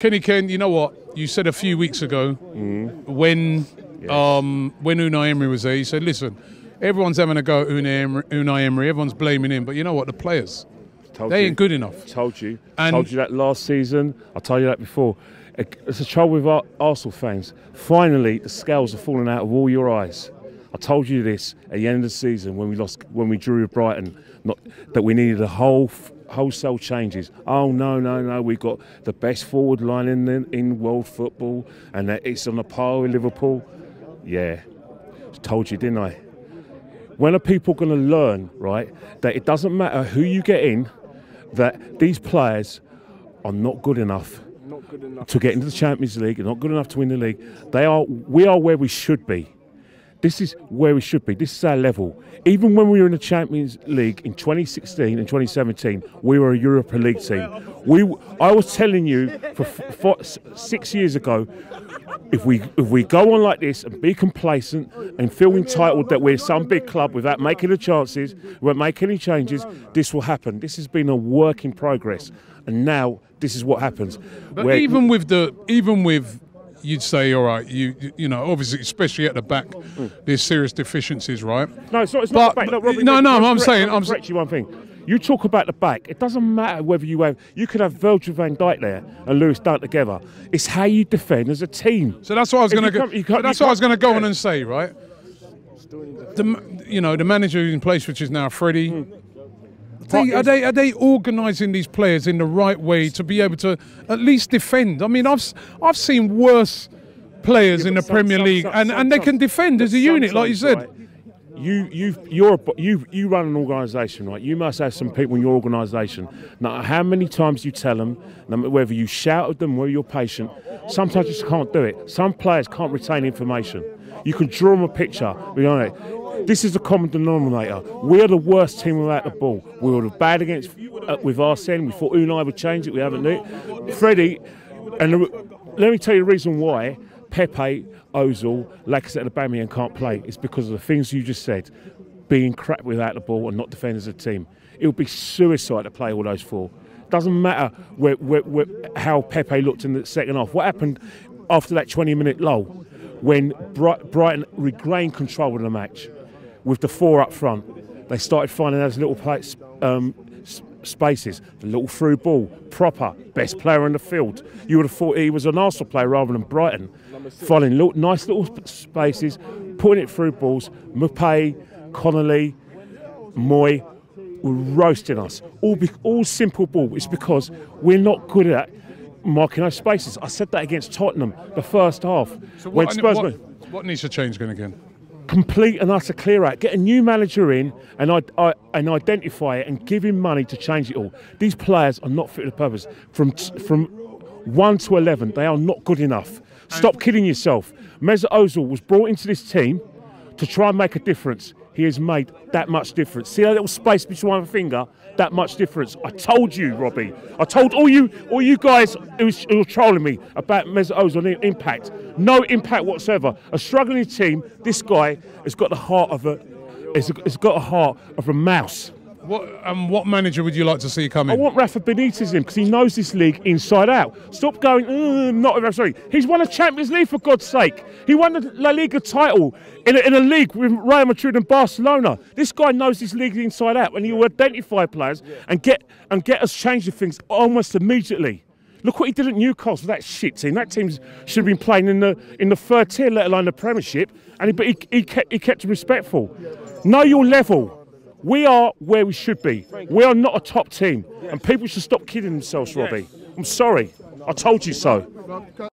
Kenny Ken, you know what? You said a few weeks ago when Unai Emery was there, you said, listen, everyone's having a go at Unai Emery, everyone's blaming him, but you know what? The players, they ain't good enough. Told you. And told you that last season. I told you that before. It's a trouble with our Arsenal fans. Finally, the scales are falling out of all your eyes. I told you this at the end of the season when we lost, when we drew with Brighton, that we needed a wholesale changes. Oh no, no, no! We've got the best forward line in world football, and that it's on a par with Liverpool. Yeah, I told you, didn't I? When are people going to learn, right, that it doesn't matter who you get in, that these players are not good enough, to get into the Champions League, they're not good enough to win the league. They are. We are where we should be. This is where we should be. This is our level. Even when we were in the Champions League in 2016 and 2017, we were a Europa League team. I was telling you for 6 years ago, if we go on like this and be complacent and feel entitled that we're some big club without making the chances, won't make any changes, this will happen. This has been a work in progress, and now this is what happens. But even with you'd say, all right, you know, obviously, especially at the back, there's serious deficiencies, right? No, it's not the back. Look, Robbie, I'm saying one thing. You talk about the back. It doesn't matter whether you could have Virgil van Dijk there and Lewis Dunk together. It's how you defend as a team. So that's what I was going to go on and say, right? The manager in place, which is now Freddie. Are they organising these players in the right way to be able to at least defend? I mean, I've seen worse players in the Premier League, and they can defend as a unit, like you said. Right. You run an organisation, right? You must have some people in your organisation. Now, how many times you tell them, whether you shout at them, whether you're patient, sometimes you just can't do it. Some players can't retain information. You can draw them a picture, you know. This is the common denominator. We are the worst team without the ball. We were bad against with Arsene. We thought Unai would change it. We haven't. Freddie, and let me tell you the reason why Pepe, Ozil, Lacazette, and Aubameyang can't play. It's because of the things you just said, being crap without the ball and not defending as a team. It would be suicide to play all those four. Doesn't matter how Pepe looked in the second half. What happened after that 20-minute lull when Brighton regained control of the match? With the four up front, they started finding those little spaces, the little through ball, proper, best player in the field. You would have thought he was an Arsenal player rather than Brighton. Finding nice little spaces, putting it through balls. Maupay, Connolly, Moy were roasting us. All simple ball. It's because we're not good at marking those spaces. I said that against Tottenham the first half. So what needs to change going again? Complete and utter clear out. Get a new manager in and identify it and give him money to change it all. These players are not fit for the purpose. From 1 to 11, they are not good enough. Stop kidding yourself. Mesut Ozil was brought into this team to try and make a difference. He has made that much difference. See that little space between one finger? That much difference. I told you, Robbie. I told all you guys who were trolling me about Mesut Ozil's impact. No impact whatsoever. A struggling team. This guy has got the heart of a mouse. What manager would you like to see come in? I want Rafa Benitez in because he knows this league inside out. Stop going, sorry. He's won a Champions League, for God's sake. He won the La Liga title in a league with Real Madrid and Barcelona. This guy knows this league inside out, and he will identify players and get us changing things almost immediately. Look what he did at Newcastle, that shit team. That team should have been playing in the third tier, let alone the Premiership. But he kept him respectful. Know your level. We are where we should be. We are not a top team. And people should stop kidding themselves, Robbie. I'm sorry. I told you so.